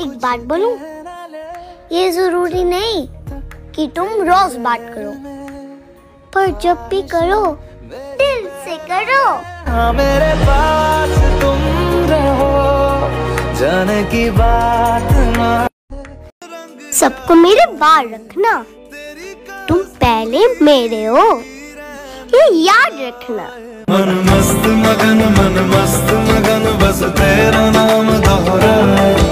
एक बात बोलूं, ये जरूरी नहीं कि तुम रोज बात करो, पर जब भी करो दिल से करो। हाँ मेरे पास तुम रहो, जाने की बात ना। सबको मेरे बाल रखना, तुम पहले मेरे हो, ये याद रखना। मन मस्त मगन बस तेरा नाम दोहराए।